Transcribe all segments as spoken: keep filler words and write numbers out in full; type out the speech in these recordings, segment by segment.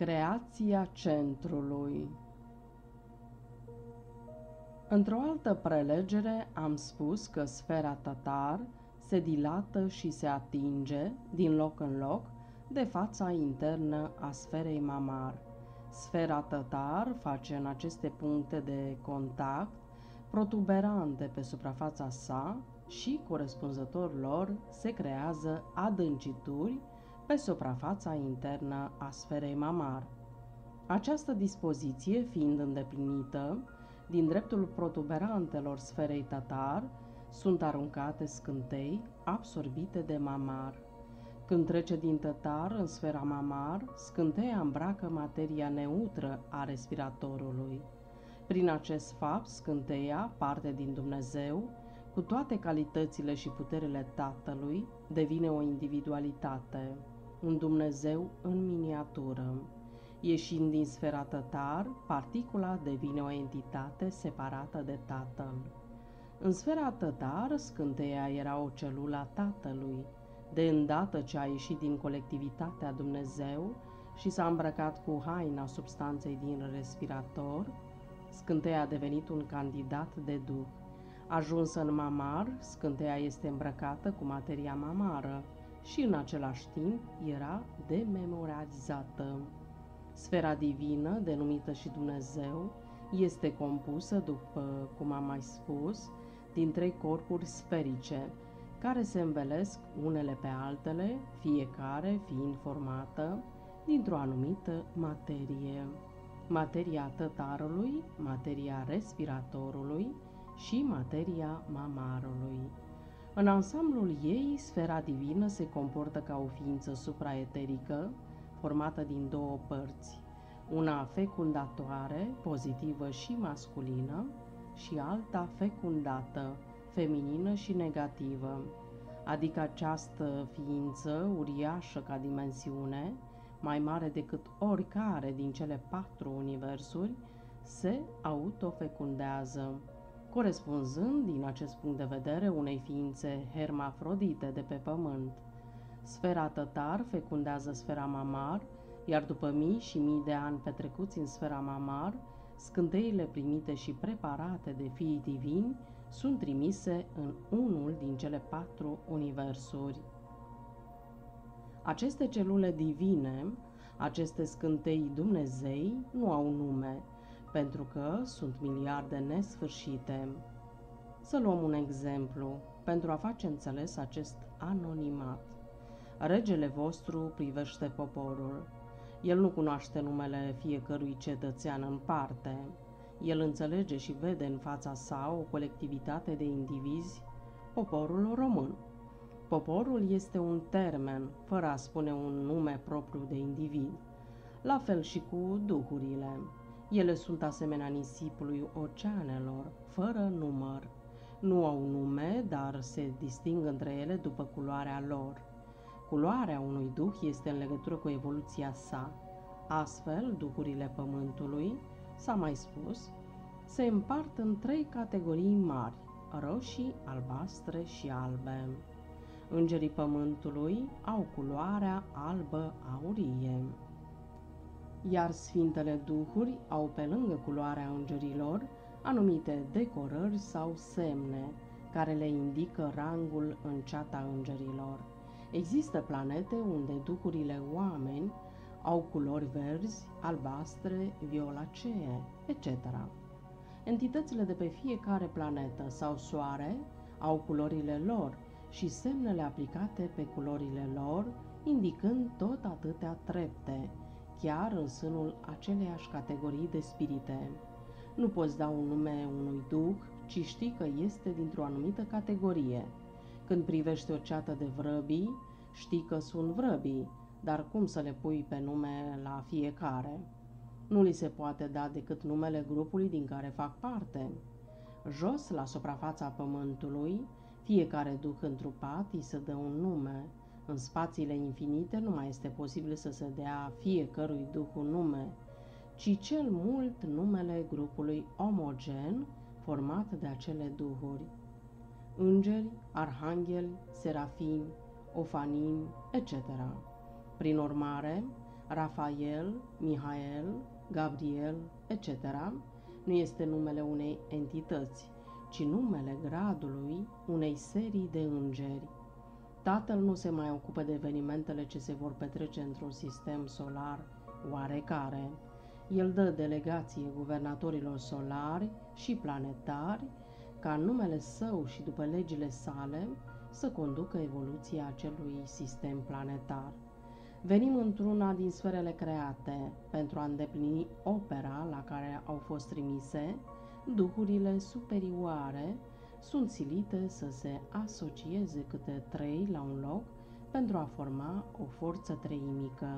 Creația Centrului. Într-o altă prelegere am spus că sfera tatar se dilată și se atinge, din loc în loc, de fața internă a sferei mamar. Sfera tatar face în aceste puncte de contact protuberante pe suprafața sa și, corespunzător lor, se creează adâncituri pe suprafața internă a sferei mamar. Această dispoziție fiind îndeplinită, din dreptul protuberantelor sferei tatar sunt aruncate scântei absorbite de mamar. Când trece din tatar în sfera mamar, scânteia îmbracă materia neutră a respiratorului. Prin acest fapt, scânteia, parte din Dumnezeu, cu toate calitățile și puterile Tatălui, devine o individualitate, un Dumnezeu în miniatură. Ieșind din sfera tatar, particula devine o entitate separată de Tatăl. În sfera tatar, scânteia era o celulă a Tatălui. De îndată ce a ieșit din colectivitatea Dumnezeu și s-a îmbrăcat cu haina substanței din respirator, scânteia a devenit un candidat de Duh. Ajunsă în mamar, scânteia este îmbrăcată cu materia mamară și în același timp era dememorializată. Sfera divină, denumită și Dumnezeu, este compusă, după cum am mai spus, din trei corpuri sferice, care se învelesc unele pe altele, fiecare fiind formată dintr-o anumită materie. Materia tătarului, materia respiratorului și materia mamarului. În ansamblul ei, sfera divină se comportă ca o ființă supraeterică, formată din două părți, una fecundatoare, pozitivă și masculină, și alta fecundată, feminină și negativă, adică această ființă uriașă ca dimensiune, mai mare decât oricare din cele patru universuri, se autofecundează, corespunzând din acest punct de vedere unei ființe hermafrodite de pe pământ. Sfera tatar fecundează sfera mamar, iar după mii și mii de ani petrecuți în sfera mamar, scânteile primite și preparate de fiii divini sunt trimise în unul din cele patru universuri. Aceste celule divine, aceste scântei Dumnezei, nu au nume, pentru că sunt miliarde nesfârșite. Să luăm un exemplu, pentru a face înțeles acest anonimat. Regele vostru privește poporul. El nu cunoaște numele fiecărui cetățean în parte. El înțelege și vede în fața sa o colectivitate de indivizi, poporul român. Poporul este un termen, fără a spune un nume propriu de individ. La fel și cu duhurile. Ele sunt asemenea nisipului oceanelor, fără număr. Nu au nume, dar se disting între ele după culoarea lor. Culoarea unui duh este în legătură cu evoluția sa. Astfel, duhurile pământului, s-a mai spus, se împart în trei categorii mari, roșii, albastre și albe. Îngerii pământului au culoarea albă-aurie, iar sfintele duhuri au pe lângă culoarea îngerilor anumite decorări sau semne, care le indică rangul în ceata îngerilor. Există planete unde duhurile oameni au culori verzi, albastre, violacee, et cetera. Entitățile de pe fiecare planetă sau soare au culorile lor și semnele aplicate pe culorile lor, indicând tot atâtea trepte, chiar în sânul aceleiași categorii de spirite. Nu poți da un nume unui duh, ci știi că este dintr-o anumită categorie. Când privești o ceată de vrăbii, știi că sunt vrăbii, dar cum să le pui pe nume la fiecare? Nu li se poate da decât numele grupului din care fac parte. Jos, la suprafața pământului, fiecare duh întrupat îi se dă un nume. În spațiile infinite nu mai este posibil să se dea fiecărui duh un nume, ci cel mult numele grupului omogen format de acele duhuri. Îngeri, arhangheli, serafini, ofanini, et cetera. Prin urmare, Rafael, Mihael, Gabriel, et cetera, nu este numele unei entități, ci numele gradului unei serii de îngeri. Tatăl nu se mai ocupă de evenimentele ce se vor petrece într-un sistem solar oarecare. El dă delegație guvernatorilor solari și planetari ca în numele său și după legile sale să conducă evoluția acelui sistem planetar. Venim într-una din sferele create pentru a îndeplini opera la care au fost trimise. Duhurile superioare sunt silite să se asocieze câte trei la un loc pentru a forma o forță treimică.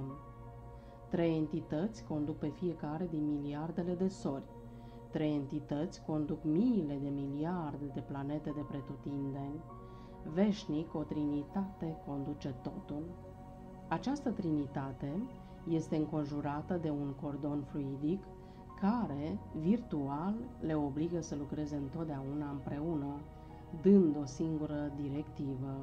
Trei entități conduc pe fiecare din miliardele de sori. Trei entități conduc miile de miliarde de planete de pretutindeni. Veșnic, o trinitate conduce totul. Această trinitate este înconjurată de un cordon fluidic care, virtual, le obligă să lucreze întotdeauna împreună, dând o singură directivă.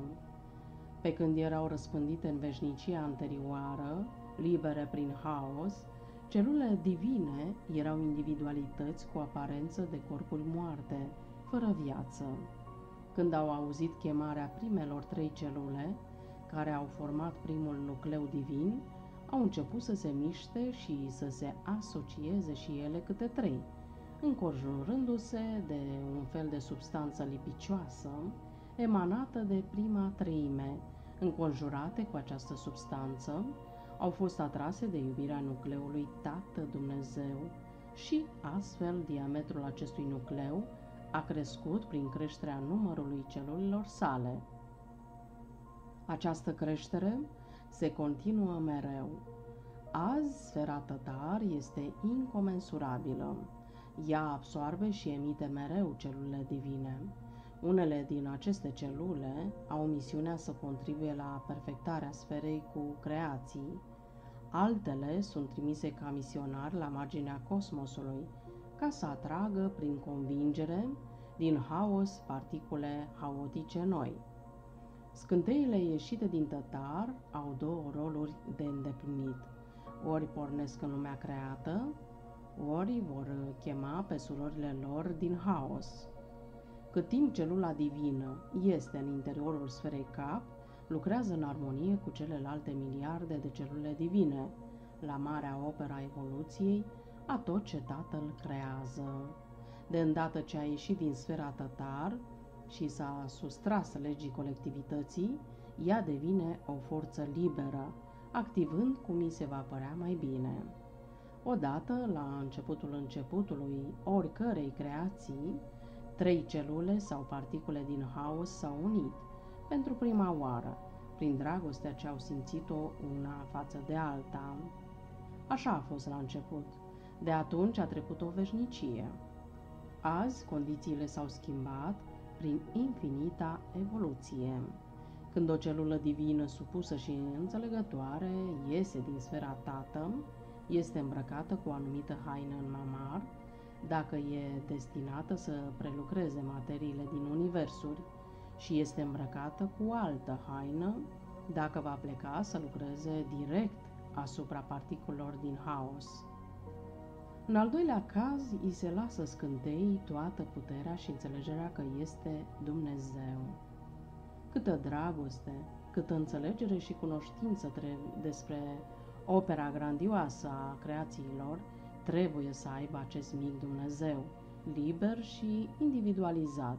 Pe când erau răspândite în veșnicia anterioară, libere prin haos, celulele divine erau individualități cu aparență de corpuri moarte, fără viață. Când au auzit chemarea primelor trei celule, care au format primul nucleu divin, au început să se miște și să se asocieze și ele câte trei, înconjurându-se de un fel de substanță lipicioasă emanată de prima treime. Înconjurate cu această substanță, au fost atrase de iubirea nucleului Tată Dumnezeu și astfel diametrul acestui nucleu a crescut prin creșterea numărului celulelor sale. Această creștere se continuă mereu. Azi, sfera tătar este incomensurabilă. Ea absorbe și emite mereu celule divine. Unele din aceste celule au misiunea să contribuie la perfectarea sferei cu creații. Altele sunt trimise ca misionari la marginea cosmosului, ca să atragă, prin convingere, din haos particule haotice noi. Scânteile ieșite din tătar au două roluri de îndeplinit. Ori pornesc în lumea creată, ori vor chema pe surorile lor din haos. Cât timp celula divină este în interiorul sferei cap, lucrează în armonie cu celelalte miliarde de celule divine, la marea opera evoluției, a tot ce Tatăl creează. De îndată ce a ieșit din sfera tătar și s-a sustras legii colectivității, ea devine o forță liberă, activând cum i se va părea mai bine. Odată, la începutul începutului oricărei creații, trei celule sau particule din haos s-au unit, pentru prima oară, prin dragostea ce au simțit-o una față de alta. Așa a fost la început. De atunci a trecut o veșnicie. Azi, condițiile s-au schimbat prin infinita evoluție. Când o celulă divină supusă și înțelegătoare iese din sfera tată, este îmbrăcată cu o anumită haină în mamar, dacă e destinată să prelucreze materiile din universuri, și este îmbrăcată cu altă haină, dacă va pleca să lucreze direct asupra particulelor din haos. În al doilea caz, îi se lasă scânteii toată puterea și înțelegerea că este Dumnezeu. Câtă dragoste, câtă înțelegere și cunoștință despre opera grandioasă a creațiilor trebuie să aibă acest mic Dumnezeu, liber și individualizat,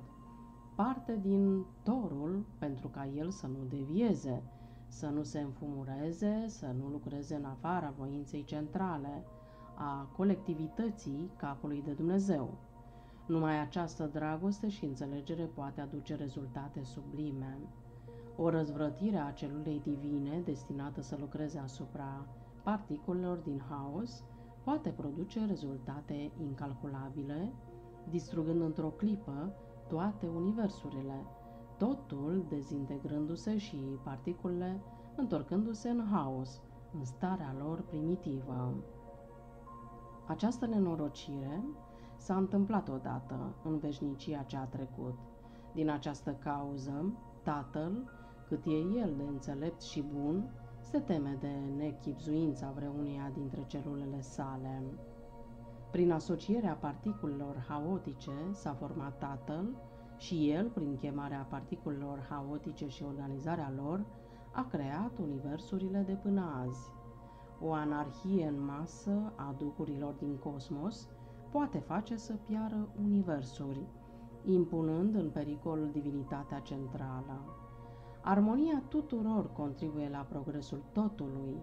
parte din torul pentru ca el să nu devieze, să nu se înfumureze, să nu lucreze în afara voinței centrale a colectivității capului de Dumnezeu. Numai această dragoste și înțelegere poate aduce rezultate sublime. O răzvrătire a celulei divine destinată să lucreze asupra particulelor din haos poate produce rezultate incalculabile, distrugând într-o clipă toate universurile, totul dezintegrându-se și particulele întorcându-se în haos, în starea lor primitivă. Această nenorocire s-a întâmplat odată în veșnicia ce a trecut. Din această cauză, Tatăl, cât e El de înțelept și bun, se teme de nechipzuința vreuneia dintre celulele sale. Prin asocierea particulelor haotice s-a format Tatăl și el, prin chemarea particulelor haotice și organizarea lor, a creat universurile de până azi. O anarhie în masă a duhurilor din cosmos poate face să piară universuri, impunând în pericol divinitatea centrală. Armonia tuturor contribuie la progresul totului.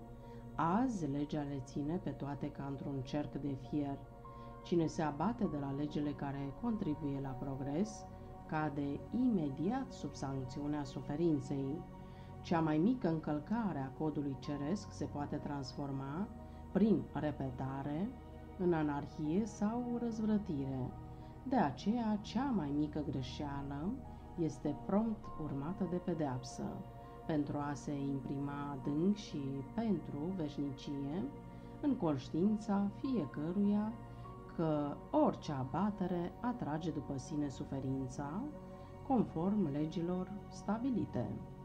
Azi, legea le ține pe toate ca într-un cerc de fier. Cine se abate de la legile care contribuie la progres, cade imediat sub sancțiunea suferinței. Cea mai mică încălcare a codului ceresc se poate transforma, prin repetare, în anarhie sau răzvrătire. De aceea, cea mai mică greșeală este prompt urmată de pedeapsă, pentru a se imprima adânc și pentru veșnicie în conștiința fiecăruia că orice abatere atrage după sine suferința, conform legilor stabilite.